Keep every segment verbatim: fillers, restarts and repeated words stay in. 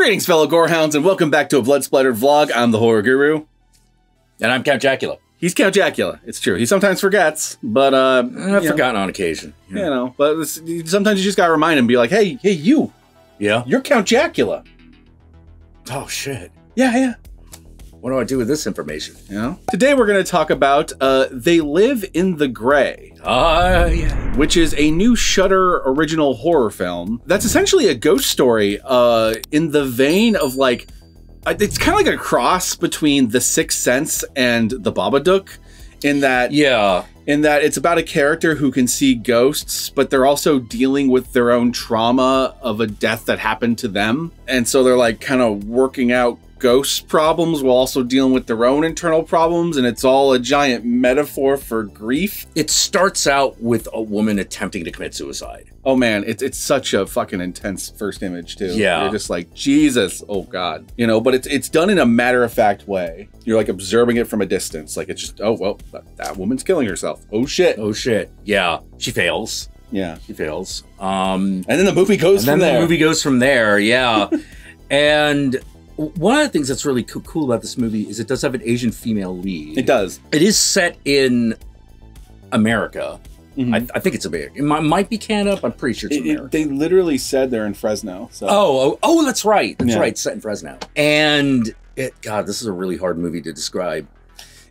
Greetings, fellow gorehounds, and welcome back to a blood-splattered vlog. I'm the Horror Guru. And I'm Count Jackula. He's Count Jackula. It's true. He sometimes forgets, but... Uh, I've forgotten know, on occasion. You know, you know but it's, sometimes you just gotta remind him, be like, hey, hey, you. Yeah? You're Count Jackula. Oh, shit. Yeah, yeah. What do I do with this information? You know? Today we're going to talk about uh, They Live in the Grey. Ah, uh, yeah. Which is a new Shudder original horror film that's essentially a ghost story uh, in the vein of like, it's kind of like a cross between The Sixth Sense and The Babadook in that, yeah. in that it's about a character who can see ghosts, but they're also dealing with their own trauma of a death that happened to them. And so they're like kind of working out ghost problems while also dealing with their own internal problems, and it's all a giant metaphor for grief. It starts out with a woman attempting to commit suicide. Oh man, it's it's such a fucking intense first image too. Yeah, you're just like, Jesus, oh God, you know. But it's it's done in a matter of fact way. You're like observing it from a distance. Like it's just, oh well, that, that woman's killing herself. Oh shit. Oh shit. Yeah, she fails. Yeah, she fails. Um, and then the movie goes. And from then there. the movie goes from there. Yeah, and. One of the things that's really cool about this movie is it does have an Asian female lead. It does. It is set in America. Mm-hmm. I, I think it's America. It might, might be Canada, but I'm pretty sure it's it, America. It, they literally said they're in Fresno. So. Oh, oh, oh, that's right. That's yeah. right. Set in Fresno. And it, God, this is a really hard movie to describe.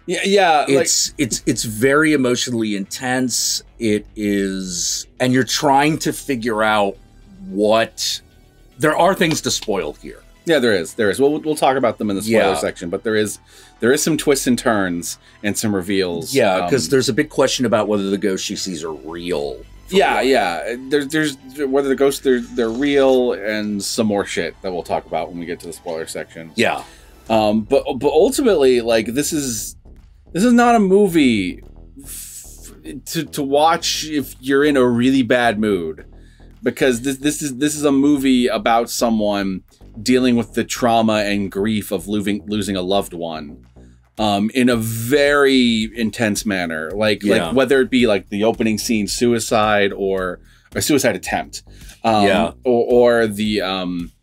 Yeah, yeah. It's like, it's it's very emotionally intense. It is, and you're trying to figure out what. There are things to spoil here. Yeah, there is. There is. We'll we'll talk about them in the spoiler yeah. section, but there is there is some twists and turns and some reveals. Yeah, because um, there's a big question about whether the ghosts she sees are real. Yeah, real. yeah. There's there's whether the ghosts they're they're real and some more shit that we'll talk about when we get to the spoiler section. Yeah, um, but but ultimately, like this is this is not a movie f to to watch if you're in a really bad mood, because this this is this is a movie about someone dealing with the trauma and grief of losing losing a loved one um, in a very intense manner. Like, yeah. like whether it be like the opening scene, suicide or a suicide attempt, um, yeah. or, or the um,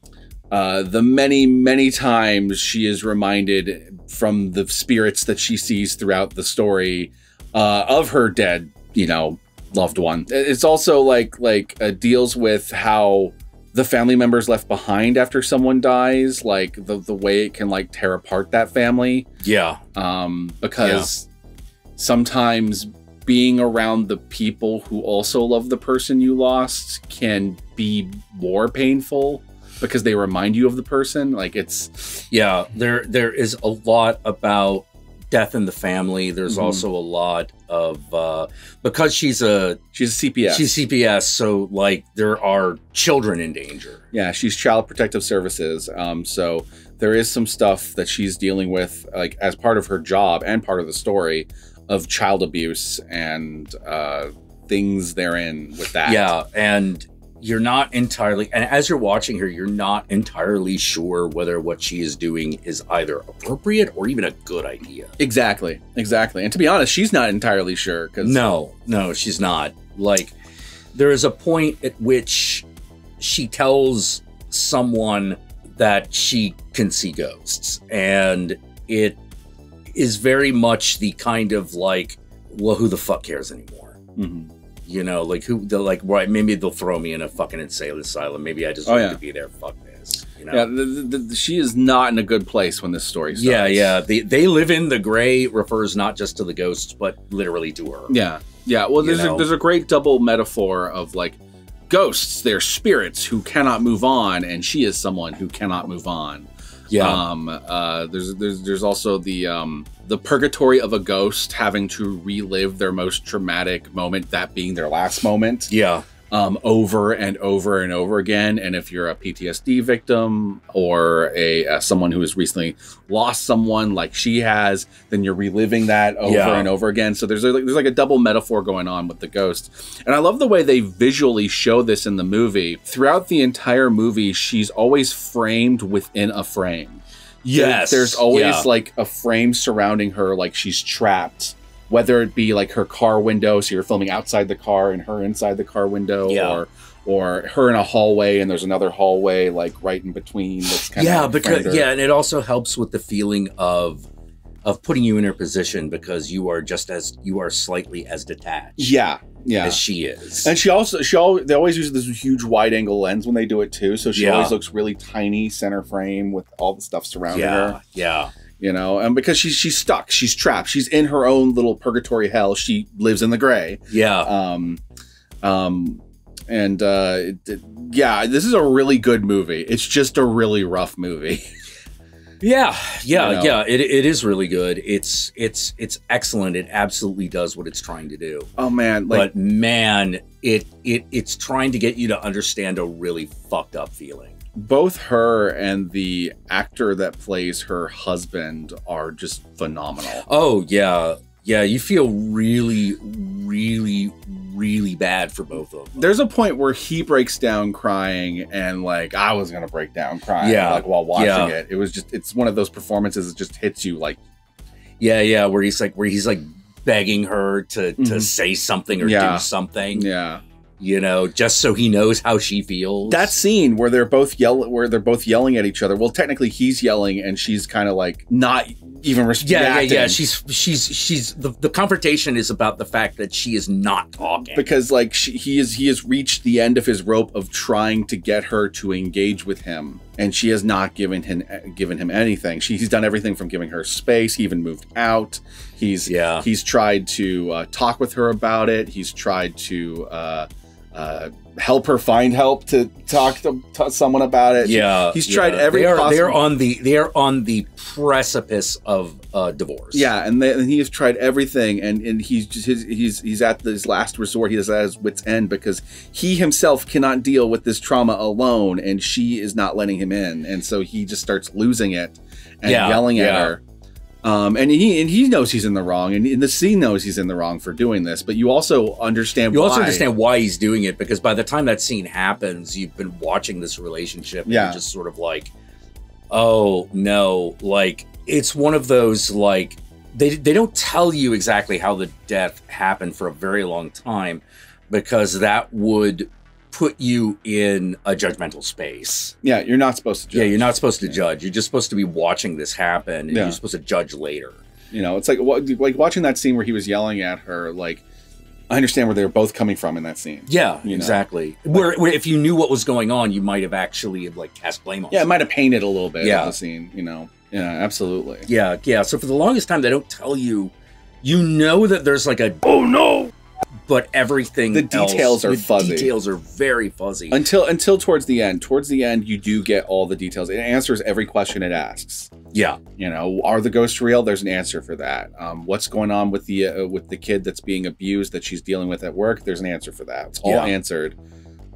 uh, the many, many times she is reminded from the spirits that she sees throughout the story uh, of her dead, you know, loved one. It's also like, like uh, deals with how the family members left behind after someone dies, like the the way it can like tear apart that family. Yeah. Um, because yeah. sometimes being around the people who also love the person you lost can be more painful because they remind you of the person. Like it's yeah. There there is a lot about death in the family. There's mm-hmm. also a lot of uh because she's a she's a C P S. She's C P S, so like there are children in danger. Yeah, she's Child Protective Services. Um so there is some stuff that she's dealing with like as part of her job and part of the story of child abuse and uh things therein with that. Yeah, and you're not entirely, and as you're watching her, you're not entirely sure whether what she is doing is either appropriate or even a good idea. Exactly, exactly. And to be honest, she's not entirely sure. Cause no, no, she's not. Like, there is a point at which she tells someone that she can see ghosts. And it is very much the kind of like, well, who the fuck cares anymore? Mm-hmm. You know, like who they're like, right? Maybe they'll throw me in a fucking insane asylum. Maybe I just want oh, yeah. to be there. Fuck this. You know? Yeah, the, the, the, she is not in a good place when this story starts. Yeah, yeah. They, they live in the gray refers not just to the ghosts, but literally to her. Yeah, yeah. Well, there's a, there's a great double metaphor of like ghosts. They're spirits who cannot move on, and she is someone who cannot move on. Yeah. Um, uh, there's there's there's also the um, the purgatory of a ghost having to relive their most traumatic moment, that being their last moment. Yeah. Um, over and over and over again. And if you're a P T S D victim or a uh, someone who has recently lost someone like she has, then you're reliving that over yeah. and over again. So there's a, there's like a double metaphor going on with the ghost. And I love the way they visually show this in the movie. Throughout the entire movie, she's always framed within a frame. Yes. There, there's always yeah. like a frame surrounding her, like she's trapped. Whether it be like her car window, so you're filming outside the car and her inside the car window, yeah. or or her in a hallway and there's another hallway like right in between. That's kind yeah, of because yeah, and it also helps with the feeling of of putting you in her position, because you are just as you are slightly as detached. Yeah. Yeah, as she is, and she also she always, they always use this huge wide angle lens when they do it too. So she yeah. always looks really tiny center frame with all the stuff surrounding yeah. her. Yeah, you know, and because she's she's stuck, she's trapped, she's in her own little purgatory hell. She lives in the gray. Yeah. Um, um, and uh, it, it, yeah, this is a really good movie. It's just a really rough movie. Yeah, yeah, you know? yeah. It it is really good. It's it's it's excellent. It absolutely does what it's trying to do. Oh man, like, but man, it it it's trying to get you to understand a really fucked up feeling. Both her and the actor that plays her husband are just phenomenal. Oh yeah, yeah. You feel really, really, really bad for both of them. There's a point where he breaks down crying, and like I was gonna break down crying, yeah, like while watching yeah. it. It was just, it's one of those performances that just hits you like, yeah, yeah, where he's like, where he's like begging her to to mm-hmm. say something or yeah. do something, yeah, you know, just so he knows how she feels. That scene where they're both yell, where they're both yelling at each other. Well, technically he's yelling, and she's kind of like not even respecting. Yeah, yeah, yeah. She's she's she's the, the confrontation is about the fact that she is not talking, because like she, he is he has reached the end of his rope of trying to get her to engage with him, and she has not given him given him anything. She, he's done everything from giving her space. He even moved out. He's yeah. He's tried to uh, talk with her about it. He's tried to uh, uh, help her find help to talk to, to someone about it. Yeah, he's tried yeah. every. They are, possible... they are on the they are on the precipice of uh, divorce. Yeah, and, they, and he has tried everything, and and he's just his, he's he's at this last resort. He is at his wit's end because he himself cannot deal with this trauma alone, and she is not letting him in, and so he just starts losing it and yeah, yelling yeah. at her. Um, and he and he knows he's in the wrong, and, and the scene knows he's in the wrong for doing this. But you also understand you why. also understand why he's doing it, because by the time that scene happens, you've been watching this relationship. Yeah. And you're just sort of like, oh no, like it's one of those like they they don't tell you exactly how the death happened for a very long time, because that would put you in a judgmental space. Yeah, you're not supposed to judge. Yeah, you're not supposed to yeah. judge. You're just supposed to be watching this happen, and yeah. you're supposed to judge later. You know, it's like like watching that scene where he was yelling at her, like, I understand where they were both coming from in that scene. Yeah, you know? Exactly. Like, where, where if you knew what was going on, you might have actually like cast blame on Yeah, something. It might have painted a little bit yeah. of the scene, you know. Yeah, absolutely. Yeah, yeah. So for the longest time, they don't tell you. You know that there's like a, oh no! But everything the details else, are the fuzzy. Details are very fuzzy until until towards the end. Towards the end, you do get all the details. It answers every question it asks. Yeah, you know, are the ghosts real? There's an answer for that. Um, what's going on with the uh, with the kid that's being abused that she's dealing with at work? There's an answer for that. It's all yeah. answered.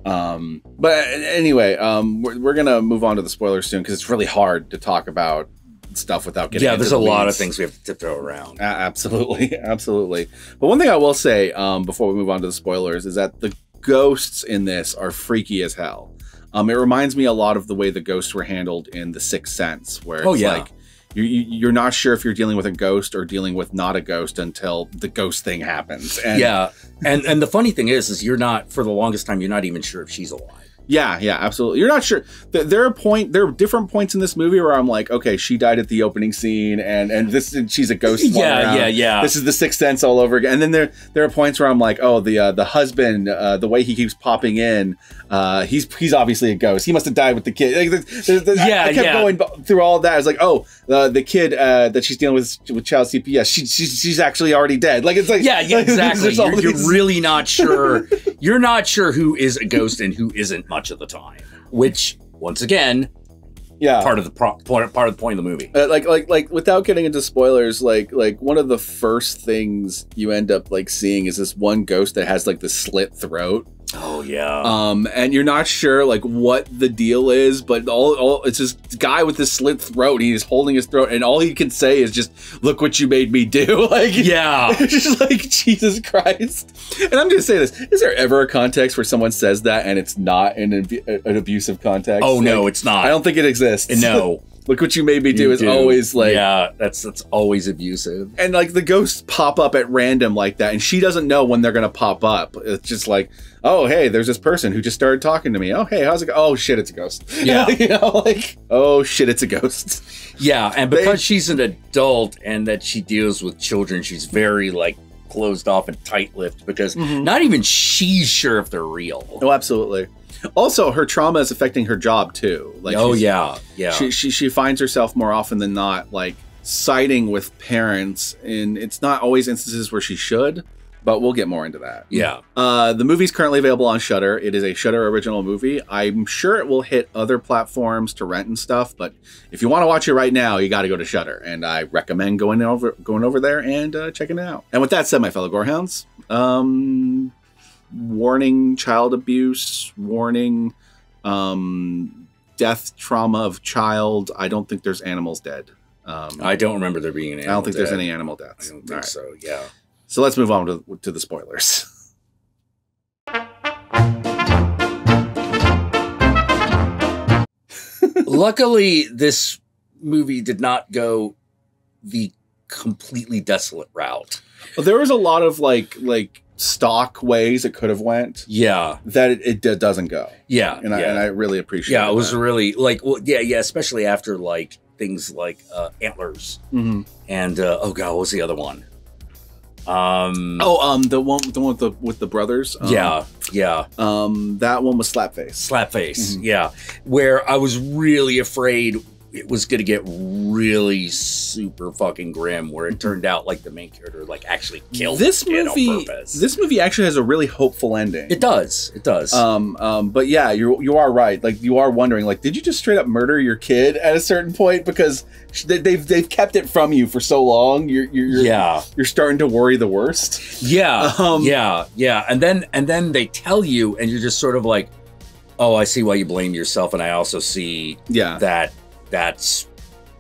Um, but anyway, um, we're we're gonna move on to the spoilers soon, because it's really hard to talk about stuff without getting yeah there's the a weeds. lot of things we have to tiptoe around. Uh, absolutely absolutely. But one thing I will say um before we move on to the spoilers is that the ghosts in this are freaky as hell. Um it reminds me a lot of the way the ghosts were handled in The Sixth Sense, where it's oh, yeah. like you, you you're not sure if you're dealing with a ghost or dealing with not a ghost until the ghost thing happens. And yeah and and the funny thing is is you're not, for the longest time, you're not even sure if she's alive. Yeah, yeah, absolutely. You're not sure. There are point. There are different points in this movie where I'm like, okay, she died at the opening scene, and and this and she's a ghost. Yeah, yeah, yeah. This is The Sixth Sense all over again. And then there there are points where I'm like, oh, the uh, the husband, uh, the way he keeps popping in, uh, he's he's obviously a ghost. He must have died with the kid. Like, there's, there's, yeah, I, I kept yeah. going through all that. I was like, oh, uh, the kid uh, that she's dealing with with child C P S. She, she she's actually already dead. Like, it's like yeah, yeah, exactly. You're, you're really not sure. You're not sure who is a ghost and who isn't much of the time, which once again, yeah, part of the pro part, part of the point of the movie. Uh, like, like, like, without getting into spoilers, like, like one of the first things you end up like seeing is this one ghost that has like the slit throat. Oh yeah. Um, and you're not sure like what the deal is, but all, all it's this guy with this slit throat. He's holding his throat, and all he can say is just, "Look what you made me do." Like, yeah, it's just like Jesus Christ. And I'm gonna say this: is there ever a context where someone says that and it's not an an abusive context? Oh no, like, it's not. I don't think it exists. No. Look what you made me do you is do. always like... Yeah, that's that's always abusive. And like the ghosts pop up at random like that, and she doesn't know when they're going to pop up. It's just like, oh, hey, there's this person who just started talking to me. Oh, hey, how's it go? Oh, shit, it's a ghost. Yeah. You know, like, oh, shit, it's a ghost. Yeah, and because they, she's an adult and that she deals with children, she's very like closed off and tight-lipped because mm-hmm. not even she's sure if they're real. Oh, absolutely. Also, her trauma is affecting her job too. Like, oh yeah, yeah. She, she she finds herself more often than not like siding with parents, and it's not always instances where she should. But we'll get more into that. Yeah. Uh, the movie's currently available on Shudder. It is a Shudder original movie. I'm sure it will hit other platforms to rent and stuff. But if you want to watch it right now, you got to go to Shudder, and I recommend going over going over there and uh, checking it out. And with that said, my fellow gorehounds. Um, Warning child abuse, warning um, death trauma of child. I don't think there's animals dead. Um, I don't remember there being an animal I don't think dead. there's any animal deaths. I don't think All right. so, yeah. So let's move on to, to the spoilers. Luckily, this movie did not go the completely desolate route. Well, there was a lot of like, like, stock ways it could have went. Yeah. That it, it doesn't go. Yeah. And, yeah. I, and I really appreciate it. Yeah, it was that. really like, well, yeah, yeah. Especially after like things like uh, Antlers mm-hmm. and, uh, oh God, what was the other one? Um, oh, um, the one, the one with the, with the brothers. Um, yeah. Yeah. Um, that one was Slapface. Slapface. Mm-hmm. Yeah. Where I was really afraid it was going to get really super fucking grim, where it turned out like the main character like actually killed this movie on purpose. This movie actually has a really hopeful ending. It does. It does. Um, um, but yeah, you you are right. Like you are wondering, like, did you just straight up murder your kid at a certain point? Because they, they've they've kept it from you for so long. You're you're yeah. You're starting to worry the worst. Yeah. Um, yeah. Yeah. And then and then they tell you, and you're just sort of like, oh, I see why you blame yourself, and I also see yeah. that. That's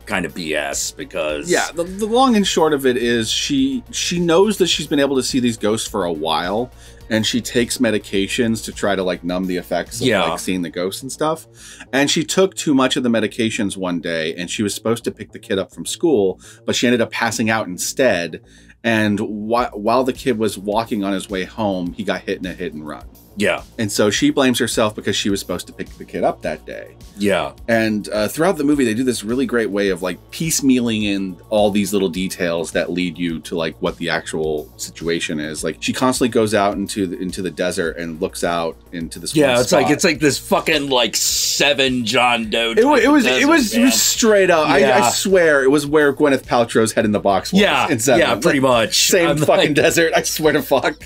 kind of B S because yeah, the, the long and short of it is she she knows that she's been able to see these ghosts for a while, and she takes medications to try to like numb the effects of yeah. like seeing the ghosts and stuff. And she took too much of the medications one day, and she was supposed to pick the kid up from school, but she ended up passing out instead. And wh while the kid was walking on his way home, he got hit in a hit and run. Yeah. And so she blames herself because she was supposed to pick the kid up that day. Yeah. And uh, throughout the movie, they do this really great way of like piecemealing in all these little details that lead you to like what the actual situation is. Like she constantly goes out into the, into the desert and looks out into this. Yeah. It's spot. like it's like this fucking like seven John Doe. It, it was it was it was, it was straight up. Yeah. I, I swear it was where Gwyneth Paltrow's head in the box was. Yeah. Yeah. Pretty like, much. Same I'm fucking like... desert. I swear to fuck.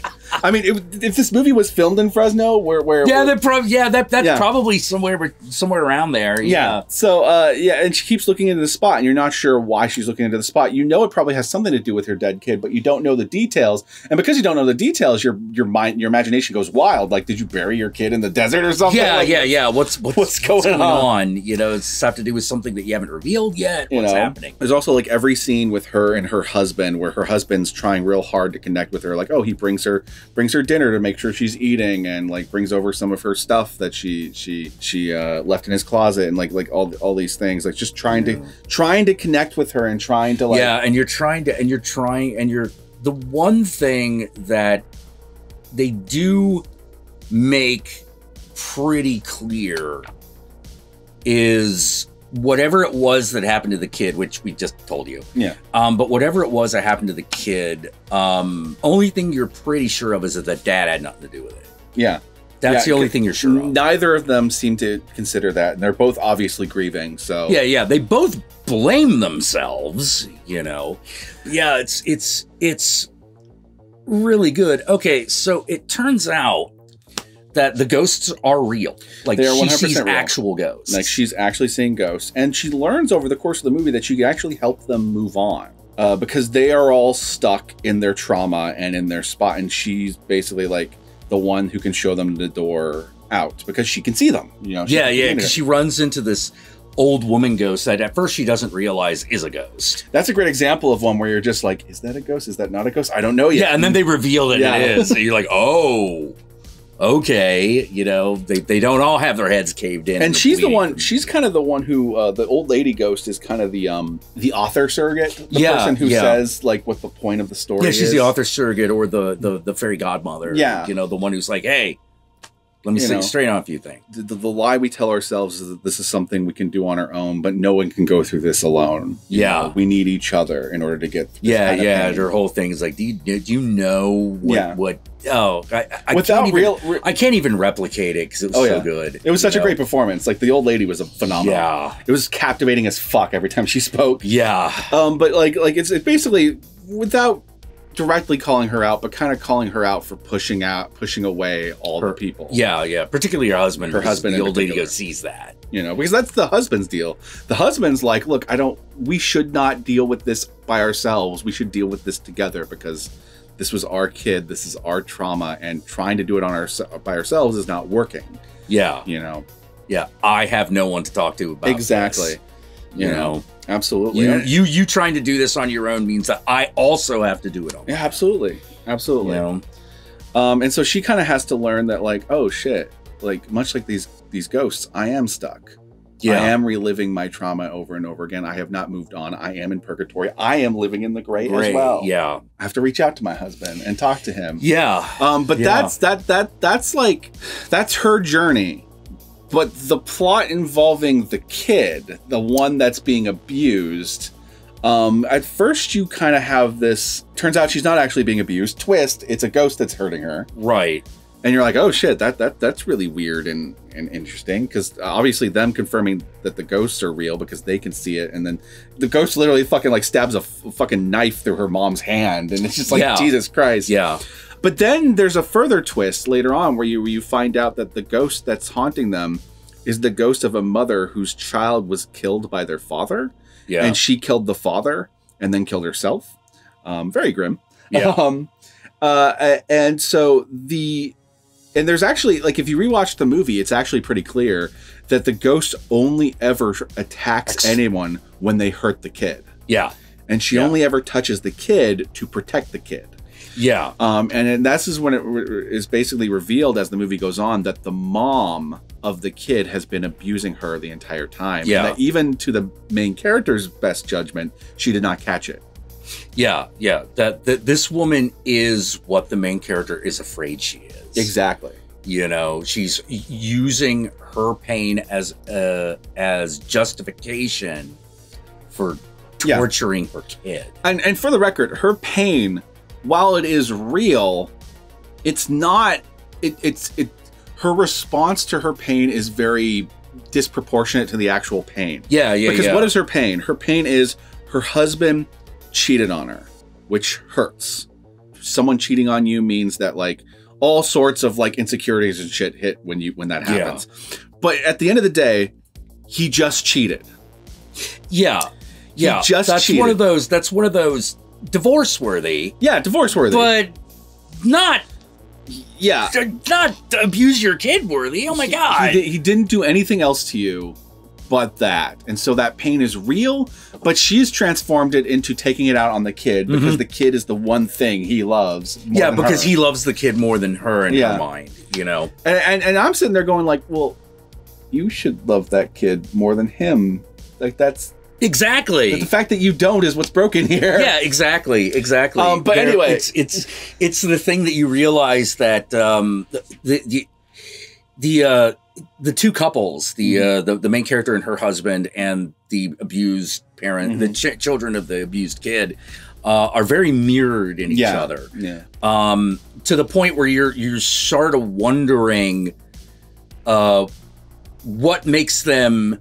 I mean, it, if this movie was filmed in Fresno, where where yeah, where, that yeah, that that's yeah. probably somewhere somewhere around there. Yeah. yeah. So uh, yeah, and she keeps looking into the spot, and you're not sure why she's looking into the spot. You know, it probably has something to do with her dead kid, but you don't know the details. And because you don't know the details, your your mind, your imagination goes wild. Like, did you bury your kid in the desert or something? Yeah, like, yeah, yeah. What's what's, what's going, what's going on? on? You know, it's have to do with something that you haven't revealed yet. You what's know? happening? There's also like every scene with her and her husband, where her husband's trying real hard to connect with her. Like, oh, he brings her. brings her dinner to make sure she's eating, and like brings over some of her stuff that she she she uh, left in his closet, and like like all all these things, like just trying yeah. to trying to connect with her and trying to like yeah, and you're trying to and you're trying and you're the one thing that they do make pretty clear is whatever it was that happened to the kid, which we just told you. Yeah. Um, but whatever it was that happened to the kid, um, only thing you're pretty sure of is that the dad had nothing to do with it. Yeah. That's yeah, the only thing you're sure of. Neither of them seem to consider that. And they're both obviously grieving. So yeah, yeah. They both blame themselves, you know? Yeah. It's, it's, it's really good. Okay. So it turns out that the ghosts are real. Like they are one hundred percent she sees real. actual ghosts. Like she's actually seeing ghosts. And she learns over the course of the movie that she can actually help them move on uh, because they are all stuck in their trauma and in their spot. And she's basically like the one who can show them the door out because she can see them. You know, yeah, yeah, because she runs into this old woman ghost that at first she doesn't realize is a ghost. That's a great example of one where you're just like, is that a ghost? Is that not a ghost? I don't know yet. Yeah, and then they reveal that yeah. it is. And you're like, oh. okay, you know, they, they don't all have their heads caved in. And she's the one, she's kind of the one who, uh, the old lady ghost is kind of the um the author surrogate, the yeah, person who yeah. says like what the point of the story is. Yeah, she's is. the author surrogate or the, the, the fairy godmother. Yeah. You know, the one who's like, hey, let me say straight on a few things. The, the, the lie we tell ourselves is that this is something we can do on our own, but no one can go through this alone. You yeah. know, we need each other in order to get through this. Yeah, yeah. Her whole thing is like, do you, do you know what, yeah. what oh, I, I, Without can't real, even, re I can't even replicate it because it was oh, so yeah. good. It was such know? a great performance. Like, the old lady was a phenomenal. Yeah. It was captivating as fuck every time she spoke. Yeah. Um, But, like, like it's it basically, without directly calling her out, but kind of calling her out for pushing out, pushing away all her, the people. Yeah, yeah. Particularly her husband. Her husband. The old lady goes sees that. You know, because that's the husband's deal. The husband's like, look, I don't, we should not deal with this by ourselves. We should deal with this together because this was our kid. This is our trauma. And trying to do it on our, by ourselves is not working. Yeah. You know? Yeah. I have no one to talk to about exactly. this. You yeah, know, absolutely. You, you you trying to do this on your own means that I also have to do it on. Yeah, absolutely, absolutely. You know? Um, and so she kind of has to learn that, like, oh shit, like much like these these ghosts, I am stuck. Yeah, I am reliving my trauma over and over again. I have not moved on. I am in purgatory. I am living in the grey as well. Yeah, I have to reach out to my husband and talk to him. Yeah. Um, but yeah. that's that that that's like that's her journey. But the plot involving the kid, the one that's being abused, um, at first you kind of have this, turns out she's not actually being abused, twist, it's a ghost that's hurting her. Right. And you're like, oh shit, that that that's really weird and, and interesting, because obviously them confirming that the ghosts are real because they can see it, and then the ghost literally fucking like stabs a f fucking knife through her mom's hand, and it's just like, yeah. Jesus Christ. Yeah. But then there's a further twist later on where you where you find out that the ghost that's haunting them is the ghost of a mother whose child was killed by their father. Yeah. And she killed the father and then killed herself. Um, very grim. Yeah. Um, uh, and so the... And there's actually, like, if you rewatch the movie, it's actually pretty clear that the ghost only ever attacks Ex anyone when they hurt the kid. Yeah. And she yeah. only ever touches the kid to protect the kid. Yeah. Um, and, and this is when it is basically revealed as the movie goes on that the mom of the kid has been abusing her the entire time. Yeah. And that even to the main character's best judgment, she did not catch it. Yeah. Yeah. That, that this woman is what the main character is afraid she is. Exactly. You know, she's using her pain as, uh, as justification for torturing yeah. her kid. And, and for the record, her pain, while it is real, it's not, it, it's, it, her response to her pain is very disproportionate to the actual pain. Yeah, yeah, Because yeah. what is her pain? Her pain is her husband cheated on her, which hurts. Someone cheating on you means that, like, all sorts of, like, insecurities and shit hit when you, when that happens. Yeah. But at the end of the day, he just cheated. Yeah. Yeah. He just that's cheated. one of those, that's one of those, divorce worthy. Yeah, divorce worthy. But not yeah. not abuse your kid worthy. Oh my god. He, he didn't do anything else to you but that. And so that pain is real, but she's transformed it into taking it out on the kid because mm-hmm. the kid is the one thing he loves more Yeah, than because her. He loves the kid more than her in yeah. her mind, you know. And, and and I'm sitting there going like, "Well, you should love that kid more than him." Like that's Exactly. But the fact that you don't is what's broken here. Yeah, exactly, exactly. Um, but there, anyway, it's, it's it's the thing that you realize that um, the the the, uh, the two couples, the, uh, the the main character and her husband, and the abused parent, mm-hmm. the ch children of the abused kid, uh, are very mirrored in each yeah. other. Yeah. Um, to the point where you're you sort of wondering, uh, what makes them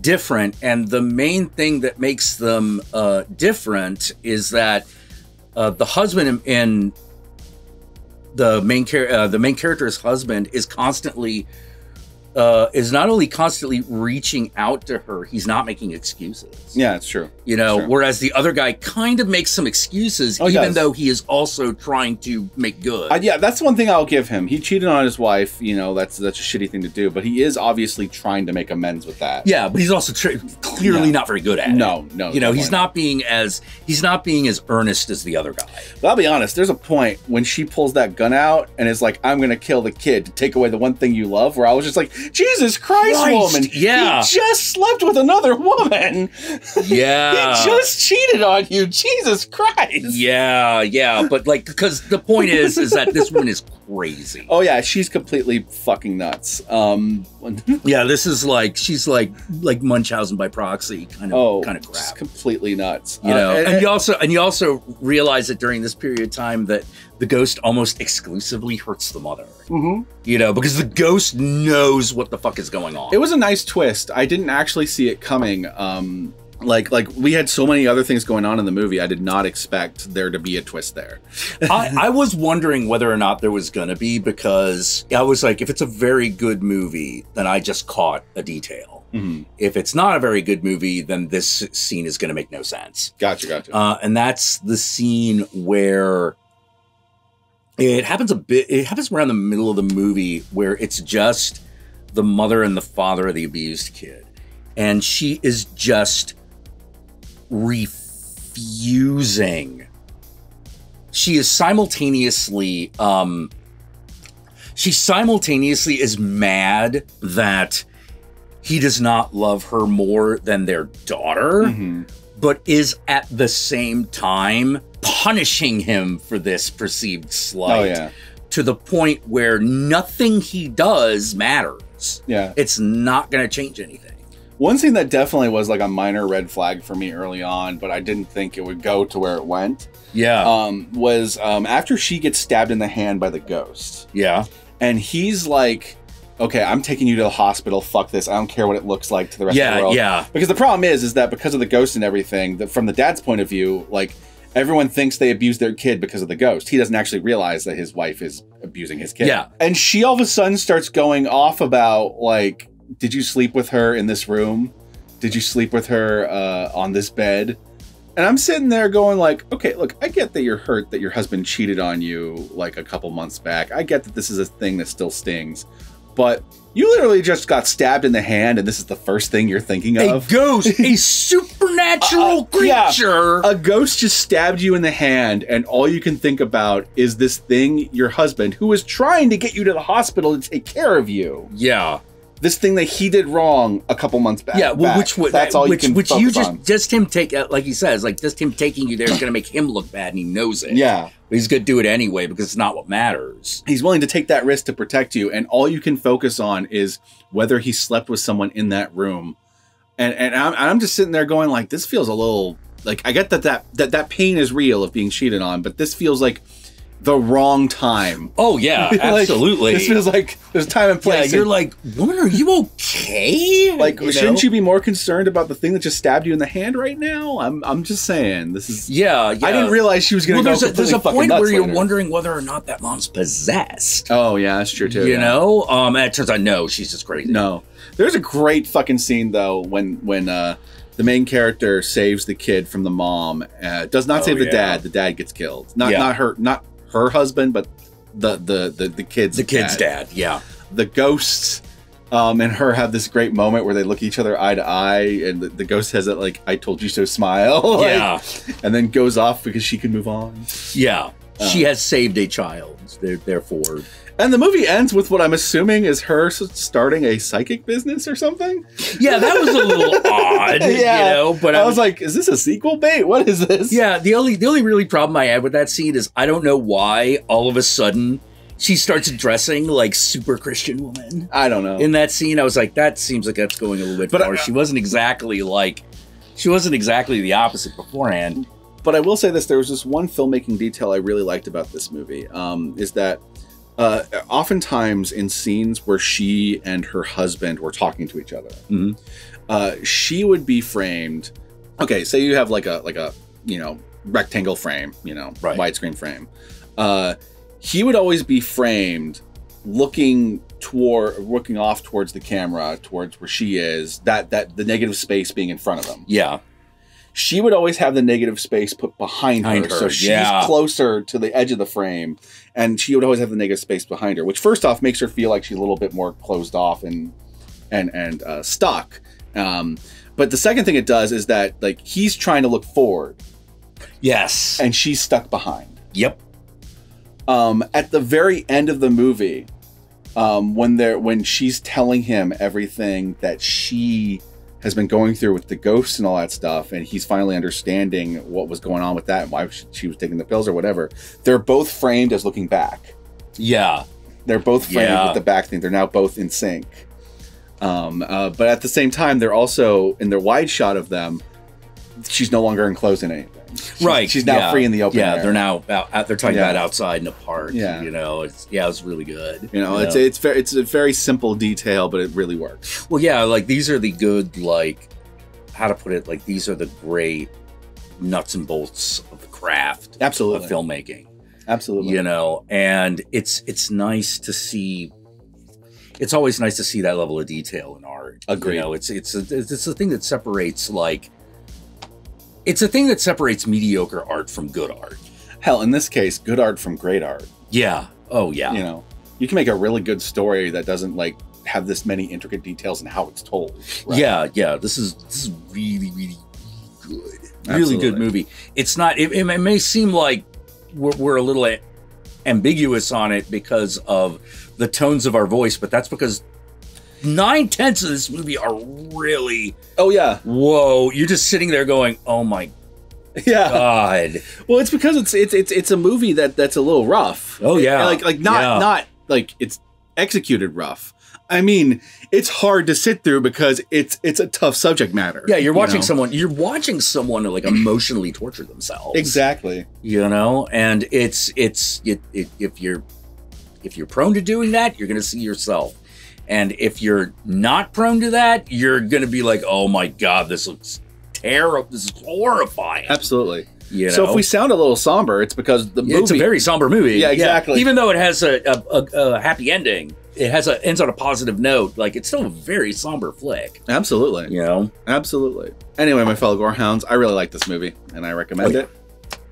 different, and the main thing that makes them uh, different is that uh, the husband and the main char uh, the main character's husband is constantly uh, is not only constantly reaching out to her, he's not making excuses. Yeah, it's true. You know, true. Whereas the other guy kind of makes some excuses, oh, even he though he is also trying to make good. Uh, yeah, that's one thing I'll give him. He cheated on his wife. You know, that's that's a shitty thing to do, but he is obviously trying to make amends with that. Yeah, but he's also tr clearly yeah. not very good at no, it. No, no. You know, he's not being as he's not being as earnest as the other guy. But I'll be honest. There's a point when she pulls that gun out and is like, "I'm gonna kill the kid to take away the one thing you love," where I was just like, Jesus Christ, Christ woman. Yeah. He just slept with another woman. Yeah. He just cheated on you. Jesus Christ. Yeah, yeah. But like, because the point is, is that this one is crazy. Oh yeah, she's completely fucking nuts. Um Yeah, this is like she's like like Munchausen by proxy kind of oh, kind of crap. Just completely nuts. You know, uh, and, and you also and you also realize that during this period of time that the ghost almost exclusively hurts the mother. Mm-hmm. You know, because the ghost knows what the fuck is going on. It was a nice twist. I didn't actually see it coming. Um, like, like we had so many other things going on in the movie. I did not expect there to be a twist there. I, I was wondering whether or not there was going to be, because I was like, if it's a very good movie, then I just caught a detail. Mm-hmm. If it's not a very good movie, then this scene is going to make no sense. Gotcha, gotcha. Uh, and that's the scene where... It happens a bit, it happens around the middle of the movie, where it's just the mother and the father of the abused kid. And she is just refusing. She is simultaneously, um, she simultaneously is mad that he does not love her more than their daughter, mm-hmm. but is at the same time punishing him for this perceived slight, oh, yeah. to the point where nothing he does matters. Yeah. It's not going to change anything. One scene that definitely was like a minor red flag for me early on, but I didn't think it would go to where it went. Yeah. Um, was um, after she gets stabbed in the hand by the ghost. Yeah. And he's like, okay, I'm taking you to the hospital. Fuck this. I don't care what it looks like to the rest yeah, of the world. Yeah, yeah. Because the problem is, is that because of the ghost and everything, that from the dad's point of view, like, everyone thinks they abused their kid because of the ghost. He doesn't actually realize that his wife is abusing his kid. Yeah. And she all of a sudden starts going off about, like, did you sleep with her in this room? Did you sleep with her uh, on this bed? And I'm sitting there going like, okay, look, I get that you're hurt that your husband cheated on you like a couple months back. I get that this is a thing that still stings. But you literally just got stabbed in the hand, and this is the first thing you're thinking of. A ghost, a supernatural uh, creature. Yeah. A ghost just stabbed you in the hand, and all you can think about is this thing, your husband, who is trying to get you to the hospital to take care of you. Yeah. This thing that he did wrong a couple months back. Yeah, well, back. which would that's all which, you can which focus you just on. just him take like he says, like just him taking you there is going to make him look bad, and he knows it. Yeah, but he's going to do it anyway because it's not what matters. He's willing to take that risk to protect you, and all you can focus on is whether he slept with someone in that room. And and I'm, I'm just sitting there going like, this feels a little like I get that that that that pain is real of being cheated on, but this feels like the wrong time. Oh yeah, like, absolutely. This feels like there's time and place. Yeah, you're like, woman, are you okay? Like, you shouldn't know? you be more concerned about the thing that just stabbed you in the hand right now? I'm, I'm just saying, this is. Yeah, yeah. I didn't realize she was gonna. Well, go there's a, there's a point where you're later. wondering whether or not that mom's possessed. Oh yeah, that's true too. You yeah. know, um, and it turns out no, she's just crazy. No, there's a great fucking scene though when when uh, the main character saves the kid from the mom. Uh, does not oh, save the yeah. dad. The dad gets killed. Not yeah. not her. Not. Her husband, but the the the, the kid's the kid's dad. dad, yeah. The ghosts um, and her have this great moment where they look each other eye to eye, and the, the ghost has it like "I told you so" smile, yeah, like, and then goes off because she can move on. Yeah, um, she has saved a child, therefore. And the movie ends with what I'm assuming is her starting a psychic business or something. Yeah, that was a little odd, yeah. you know. But I was I'm, like, "Is this a sequel bait? What is this?" Yeah, the only the only really problem I had with that scene is I don't know why all of a sudden she starts dressing like super Christian woman. I don't know. In that scene, I was like, "That seems like that's going a little bit but far." I, she wasn't exactly like she wasn't exactly the opposite beforehand. But I will say this: there was this one filmmaking detail I really liked about this movie. Um, is that Uh, oftentimes in scenes where she and her husband were talking to each other, mm-hmm. uh, she would be framed. Okay, say you have like a like a you know rectangle frame, you know right. widescreen frame. Uh, he would always be framed looking toward looking off towards the camera, towards where she is, that that the negative space being in front of them. Yeah. She would always have the negative space put behind, behind her, her. So she's yeah. closer to the edge of the frame, and she would always have the negative space behind her, which first off makes her feel like she's a little bit more closed off and and and uh, stuck. Um, but the second thing it does is that, like, he's trying to look forward. Yes. And she's stuck behind. Yep. Um, at the very end of the movie, um, when they're when she's telling him everything that she has been going through with the ghosts and all that stuff, and he's finally understanding what was going on with that and why she was taking the pills or whatever, they're both framed as looking back. Yeah. They're both framed yeah. with the back thing. They're now both in sync. Um, uh, but at the same time, they're also, in their wide shot of them, she's no longer enclosed in anything. She's, right. She's now yeah. free in the open yeah, air. Yeah, they're now out, they're talking yeah. about outside in a park. Yeah. You know, it's, yeah, it's really good. You know, you it's, know? It's, it's a very simple detail, but it really works. Well, yeah, like these are the good, like, how to put it, like these are the great nuts and bolts of the craft. Absolutely. Of filmmaking. Absolutely. You know, and it's, it's nice to see, it's always nice to see that level of detail in art. Agreed. You know, it's, it's, a, it's the thing that separates, like, it's a thing that separates mediocre art from good art. Hell, in this case, good art from great art. Yeah. Oh, yeah. You know, you can make a really good story that doesn't, like, have this many intricate details in how it's told. Right? Yeah, yeah. This is this is really, really good. Absolutely. Really good movie. It's not, it, it may seem like we're, we're a little ambiguous on it because of the tones of our voice, but that's because nine tenths of this movie are really... Oh, yeah. Whoa. You're just sitting there going, oh, my yeah. God. Well, it's because it's it's it's it's a movie that that's a little rough. Oh, yeah. It, like, like not, yeah. not like it's executed rough. I mean, it's hard to sit through because it's it's a tough subject matter. Yeah, you're watching you know? someone, you're watching someone like emotionally torture themselves. Exactly. You know, and it's, it's, it, it, if you're, if you're prone to doing that, you're going to see yourself. And if you're not prone to that, you're going to be like, oh my God, this looks terrible. This is horrifying. Absolutely. You know? So if we sound a little somber, it's because the movie... It's a very somber movie. Yeah, exactly. Yeah. Even though it has a, a, a, a happy ending, it has a, ends on a positive note. Like, it's still a very somber flick. Absolutely. You know? Absolutely. Anyway, my fellow gorehounds, I really like this movie, and I recommend oh, yeah. it.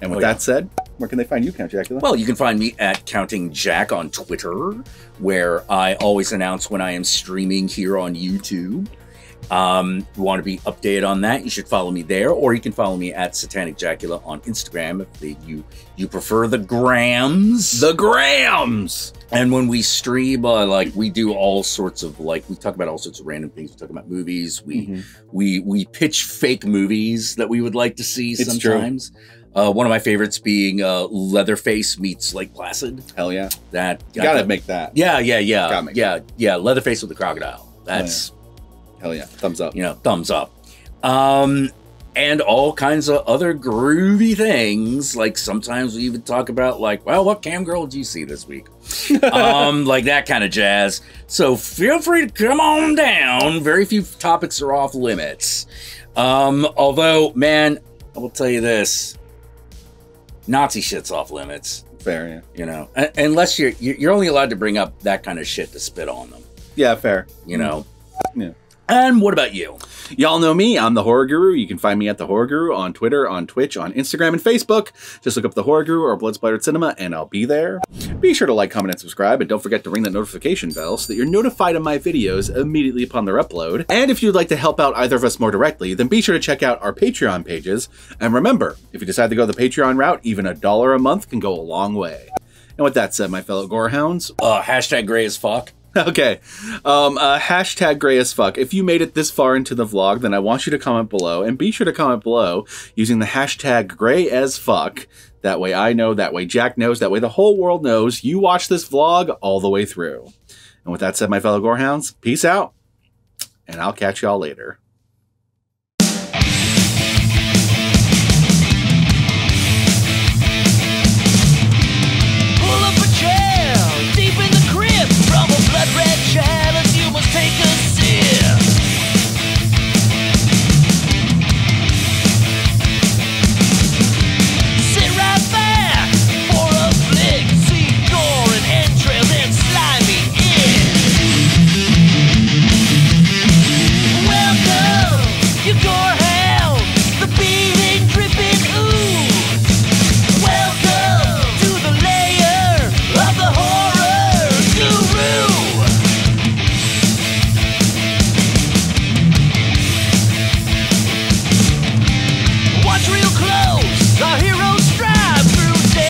And with oh, yeah. that said, where can they find you, Count Jackula? Well, you can find me at Counting Jack on Twitter, where I always announce when I am streaming here on YouTube. Um, if you want to be updated on that, you should follow me there, or you can follow me at Satanic Jackula on Instagram if they, you you prefer the grams. The grams! And when we stream, uh, like, we do all sorts of, like, we talk about all sorts of random things. We talk about movies. We, mm-hmm. we, we pitch fake movies that we would like to see it's sometimes. True. Uh, one of my favorites being uh, Leatherface meets Lake Placid. Hell yeah. That you gotta that. make that. Yeah, yeah, yeah. Gotta make yeah, that. yeah. Leatherface with the crocodile. That's hell yeah. hell yeah. Thumbs up. You know, thumbs up. Um, and all kinds of other groovy things. Like sometimes we even talk about, like, well, what cam girl did you see this week? um, like that kind of jazz. So feel free to come on down. Very few topics are off limits. Um, although, man, I will tell you this. Nazi shit's off limits. Fair, yeah. You know, unless you're you're only allowed to bring up that kind of shit to spit on them. Yeah, fair. You know. Yeah. And what about you? Y'all know me. I'm The Horror Guru. You can find me at The Horror Guru on Twitter, on Twitch, on Instagram, and Facebook. Just look up The Horror Guru or Blood-Splattered Cinema, and I'll be there. Be sure to like, comment, and subscribe, and don't forget to ring the notification bell so that you're notified of my videos immediately upon their upload. And if you'd like to help out either of us more directly, then be sure to check out our Patreon pages. And remember, if you decide to go the Patreon route, even a dollar a month can go a long way. And with that said, my fellow gorehounds, uh, hashtag gray as fuck. Okay, um, uh, hashtag gray as fuck. If you made it this far into the vlog, then I want you to comment below, and be sure to comment below using the hashtag gray as fuck. That way I know, that way Jack knows, that way the whole world knows you watched this vlog all the way through. And with that said, my fellow gorehounds, peace out, and I'll catch y'all later.